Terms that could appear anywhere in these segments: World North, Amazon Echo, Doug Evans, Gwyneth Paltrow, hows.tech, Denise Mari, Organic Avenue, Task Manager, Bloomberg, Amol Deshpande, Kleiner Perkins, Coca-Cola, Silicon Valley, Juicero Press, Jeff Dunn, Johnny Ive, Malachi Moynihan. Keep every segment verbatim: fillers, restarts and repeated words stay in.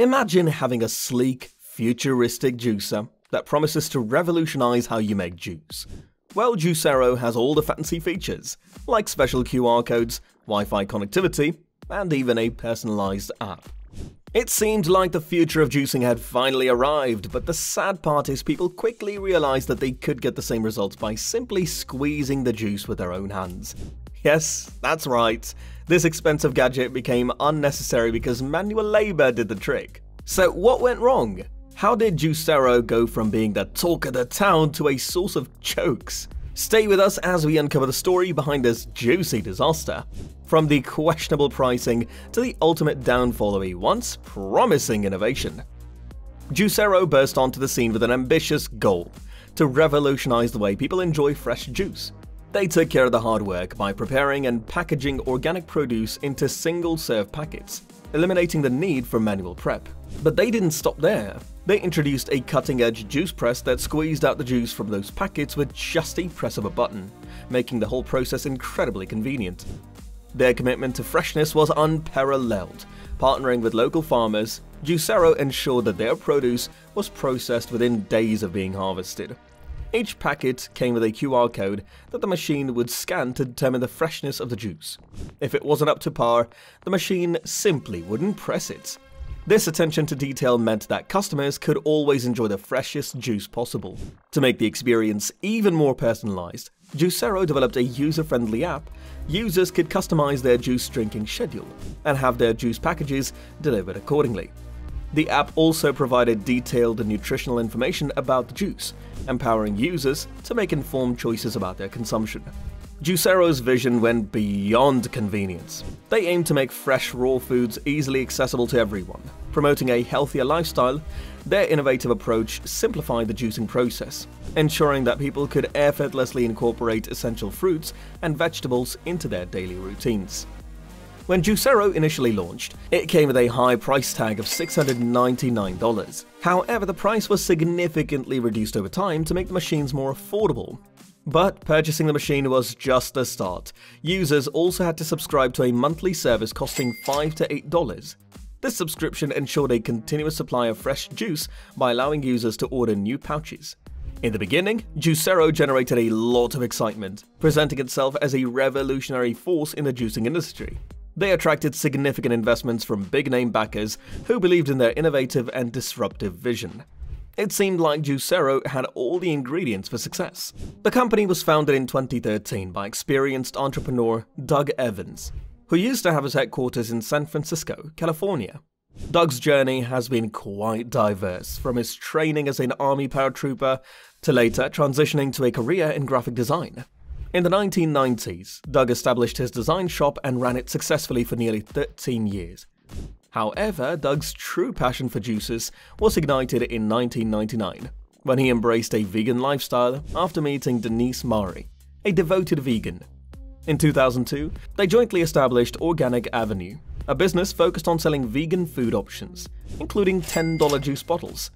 Imagine having a sleek, futuristic juicer that promises to revolutionize how you make juice. Well, Juicero has all the fancy features, like special Q R codes, Wi-Fi connectivity, and even a personalized app. It seemed like the future of juicing had finally arrived, but the sad part is people quickly realized that they could get the same results by simply squeezing the juice with their own hands. Yes, that's right. This expensive gadget became unnecessary because manual labor did the trick. So what went wrong? How did Juicero go from being the talk of the town to a source of jokes? Stay with us as we uncover the story behind this juicy disaster. From the questionable pricing to the ultimate downfall of a once promising innovation. Juicero burst onto the scene with an ambitious goal to revolutionize the way people enjoy fresh juice. They took care of the hard work by preparing and packaging organic produce into single-serve packets, eliminating the need for manual prep. But they didn't stop there. They introduced a cutting-edge juice press that squeezed out the juice from those packets with just a press of a button, making the whole process incredibly convenient. Their commitment to freshness was unparalleled. Partnering with local farmers, Juicero ensured that their produce was processed within days of being harvested. Each packet came with a Q R code that the machine would scan to determine the freshness of the juice. If it wasn't up to par, the machine simply wouldn't press it. This attention to detail meant that customers could always enjoy the freshest juice possible. To make the experience even more personalized, Juicero developed a user-friendly app. Users could customize their juice drinking schedule and have their juice packages delivered accordingly. The app also provided detailed nutritional information about the juice, empowering users to make informed choices about their consumption. Juicero's vision went beyond convenience. They aimed to make fresh raw foods easily accessible to everyone, promoting a healthier lifestyle. Their innovative approach simplified the juicing process, ensuring that people could effortlessly incorporate essential fruits and vegetables into their daily routines. When Juicero initially launched, it came with a high price tag of six hundred ninety-nine dollars. However, the price was significantly reduced over time to make the machines more affordable. But purchasing the machine was just the start. Users also had to subscribe to a monthly service costing five to eight dollars. This subscription ensured a continuous supply of fresh juice by allowing users to order new pouches. In the beginning, Juicero generated a lot of excitement, presenting itself as a revolutionary force in the juicing industry. They attracted significant investments from big-name backers who believed in their innovative and disruptive vision. It seemed like Juicero had all the ingredients for success. The company was founded in twenty thirteen by experienced entrepreneur Doug Evans, who used to have his headquarters in San Francisco, California. Doug's journey has been quite diverse, from his training as an army paratrooper to later transitioning to a career in graphic design. In the nineteen nineties, Doug established his design shop and ran it successfully for nearly thirteen years. However, Doug's true passion for juices was ignited in nineteen ninety-nine, when he embraced a vegan lifestyle after meeting Denise Mari, a devoted vegan. In two thousand two, they jointly established Organic Avenue, a business focused on selling vegan food options, including ten dollar juice bottles.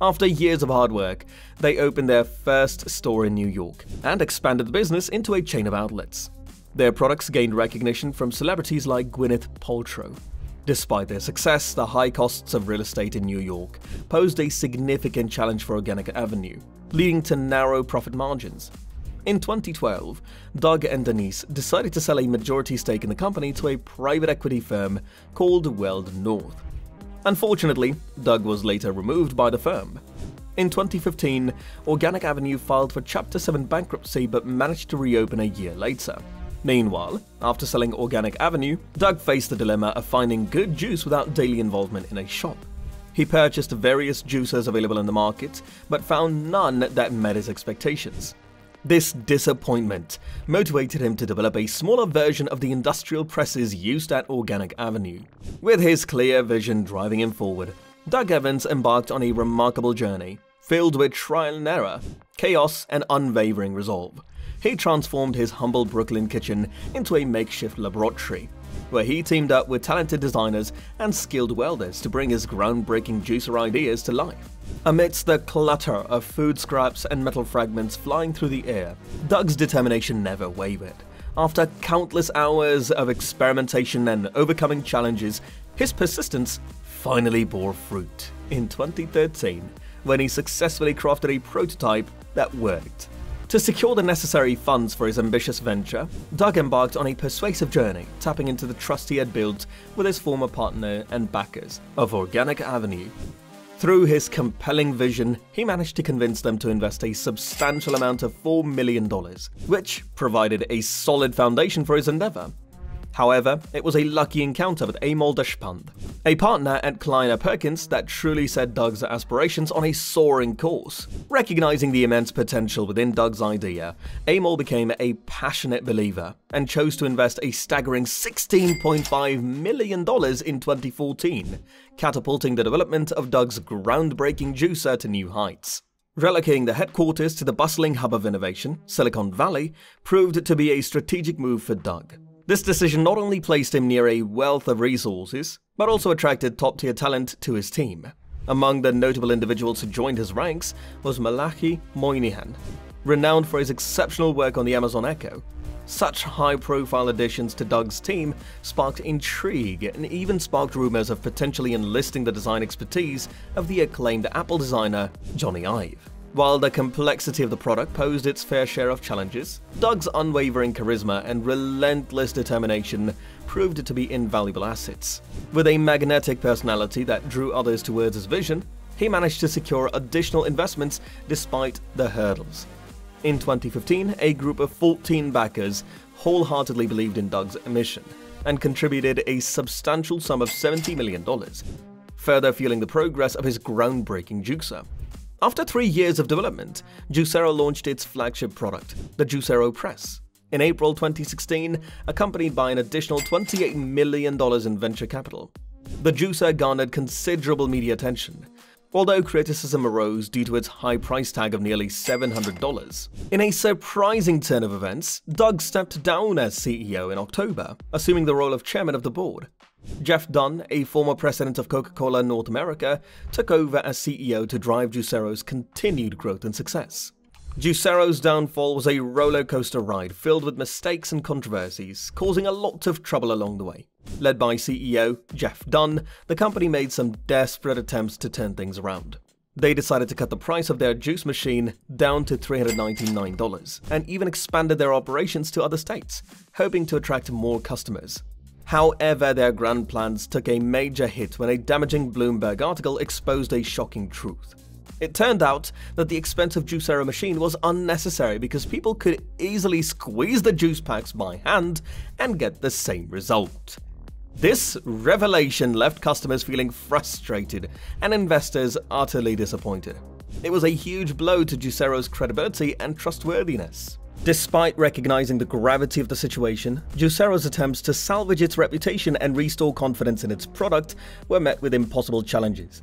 After years of hard work, they opened their first store in New York and expanded the business into a chain of outlets. Their products gained recognition from celebrities like Gwyneth Paltrow. Despite their success, the high costs of real estate in New York posed a significant challenge for Organic Avenue, leading to narrow profit margins. In twenty twelve, Doug and Denise decided to sell a majority stake in the company to a private equity firm called World North. Unfortunately, Doug was later removed by the firm. In twenty fifteen, Organic Avenue filed for Chapter seven bankruptcy but managed to reopen a year later. Meanwhile, after selling Organic Avenue, Doug faced the dilemma of finding good juice without daily involvement in a shop. He purchased various juicers available in the market but found none that met his expectations. This disappointment motivated him to develop a smaller version of the industrial presses used at Organic Avenue. With his clear vision driving him forward, Doug Evans embarked on a remarkable journey, filled with trial and error, chaos, and unwavering resolve. He transformed his humble Brooklyn kitchen into a makeshift laboratory, where he teamed up with talented designers and skilled welders to bring his groundbreaking juicer ideas to life. Amidst the clutter of food scraps and metal fragments flying through the air, Doug's determination never wavered. After countless hours of experimentation and overcoming challenges, his persistence finally bore fruit in twenty thirteen when he successfully crafted a prototype that worked. To secure the necessary funds for his ambitious venture, Doug embarked on a persuasive journey, tapping into the trust he had built with his former partner and backers of Organic Avenue. Through his compelling vision, he managed to convince them to invest a substantial amount of four million dollars, which provided a solid foundation for his endeavor. However, it was a lucky encounter with Amol Deshpande, a partner at Kleiner Perkins that truly set Doug's aspirations on a soaring course. Recognizing the immense potential within Doug's idea, Amol became a passionate believer and chose to invest a staggering sixteen point five million dollars in twenty fourteen, catapulting the development of Doug's groundbreaking juicer to new heights. Relocating the headquarters to the bustling hub of innovation, Silicon Valley, proved to be a strategic move for Doug. This decision not only placed him near a wealth of resources, but also attracted top-tier talent to his team. Among the notable individuals who joined his ranks was Malachi Moynihan, renowned for his exceptional work on the Amazon Echo. Such high-profile additions to Doug's team sparked intrigue and even sparked rumors of potentially enlisting the design expertise of the acclaimed Apple designer Johnny Ive. While the complexity of the product posed its fair share of challenges, Doug's unwavering charisma and relentless determination proved to be invaluable assets. With a magnetic personality that drew others towards his vision, he managed to secure additional investments despite the hurdles. In twenty fifteen, a group of fourteen backers wholeheartedly believed in Doug's mission and contributed a substantial sum of seventy million dollars, further fueling the progress of his groundbreaking juicer. After three years of development, Juicero launched its flagship product, the Juicero Press, in April twenty sixteen, accompanied by an additional twenty-eight million dollars in venture capital. The juicer garnered considerable media attention, although criticism arose due to its high price tag of nearly seven hundred dollars. In a surprising turn of events, Doug stepped down as C E O in October, assuming the role of chairman of the board. Jeff Dunn, a former president of Coca-Cola North America, took over as C E O to drive Juicero's continued growth and success. Juicero's downfall was a roller coaster ride filled with mistakes and controversies, causing a lot of trouble along the way. Led by C E O Jeff Dunn, the company made some desperate attempts to turn things around. They decided to cut the price of their juice machine down to three hundred ninety-nine dollars and even expanded their operations to other states, hoping to attract more customers. However, their grand plans took a major hit when a damaging Bloomberg article exposed a shocking truth. It turned out that the expensive Juicero machine was unnecessary because people could easily squeeze the juice packs by hand and get the same result. This revelation left customers feeling frustrated and investors utterly disappointed. It was a huge blow to Juicero's credibility and trustworthiness. Despite recognizing the gravity of the situation, Juicero's attempts to salvage its reputation and restore confidence in its product were met with impossible challenges.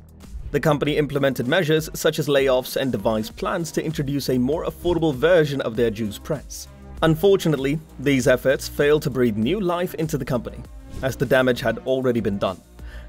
The company implemented measures such as layoffs and devised plans to introduce a more affordable version of their juice press. Unfortunately, these efforts failed to breathe new life into the company, as the damage had already been done.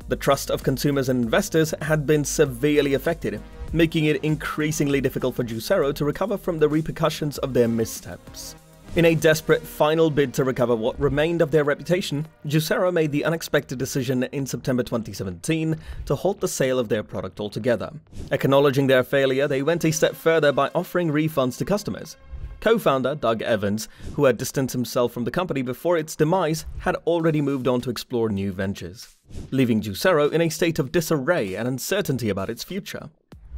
The trust of consumers and investors had been severely affected, making it increasingly difficult for Juicero to recover from the repercussions of their missteps. In a desperate final bid to recover what remained of their reputation, Juicero made the unexpected decision in September twenty seventeen to halt the sale of their product altogether. Acknowledging their failure, they went a step further by offering refunds to customers. Co-founder Doug Evans, who had distanced himself from the company before its demise, had already moved on to explore new ventures, leaving Juicero in a state of disarray and uncertainty about its future.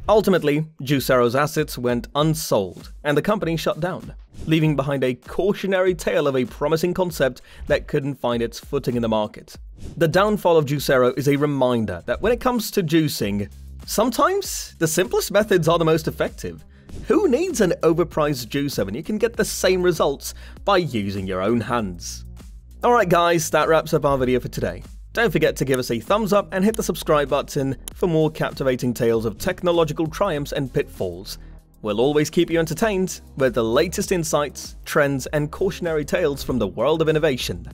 Ultimately, Juicero's assets went unsold and the company shut down, leaving behind a cautionary tale of a promising concept that couldn't find its footing in the market. The downfall of Juicero is a reminder that when it comes to juicing, sometimes the simplest methods are the most effective. Who needs an overpriced juicer when you can get the same results by using your own hands? Alright guys, that wraps up our video for today. Don't forget to give us a thumbs up and hit the subscribe button for more captivating tales of technological triumphs and pitfalls. We'll always keep you entertained with the latest insights, trends, and cautionary tales from the world of innovation.